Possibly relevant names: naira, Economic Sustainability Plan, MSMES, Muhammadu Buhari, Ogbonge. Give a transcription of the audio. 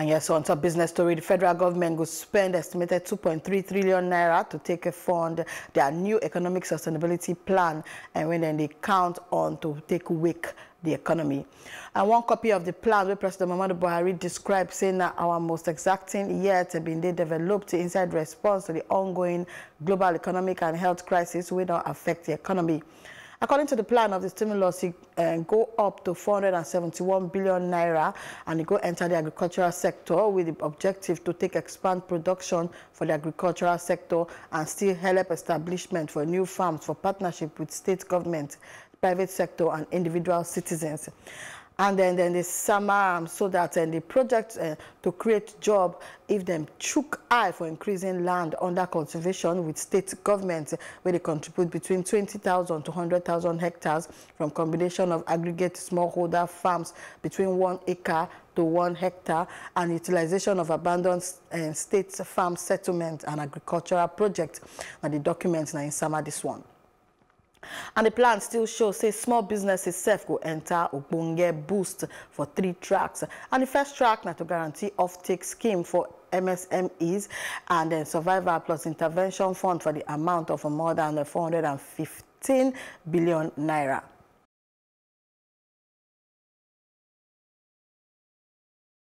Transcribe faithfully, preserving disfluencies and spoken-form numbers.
And yes, on top business story, the federal government will spend estimated two point three trillion naira to take a fund their new economic sustainability plan, and when then they count on to take wake the economy. And one copy of the plan where President Muhammadu Buhari described saying that our most exacting yet have been developed inside response to the ongoing global economic and health crisis will not affect the economy. According to the plan of the stimulus, it uh, go up to four hundred seventy-one billion naira and it go enter the agricultural sector with the objective to take expand production for the agricultural sector and still help establishment for new farms for partnership with state government, private sector and individual citizens. And then, then they summer so that and the project uh, to create job if them took eye for increasing land under cultivation with state government where they contribute between twenty thousand to one hundred thousand hectares from combination of aggregate smallholder farms between one acre to one hectare and utilization of abandoned uh, state farm settlement and agricultural project. And the documents now in summer this one. And the plan still shows, say, small businesses self will enter Ogbonge boost for three tracks. And the first track now to guarantee offtake scheme for M S M Es and then survivor plus intervention fund for the amount of more than four hundred fifteen billion naira.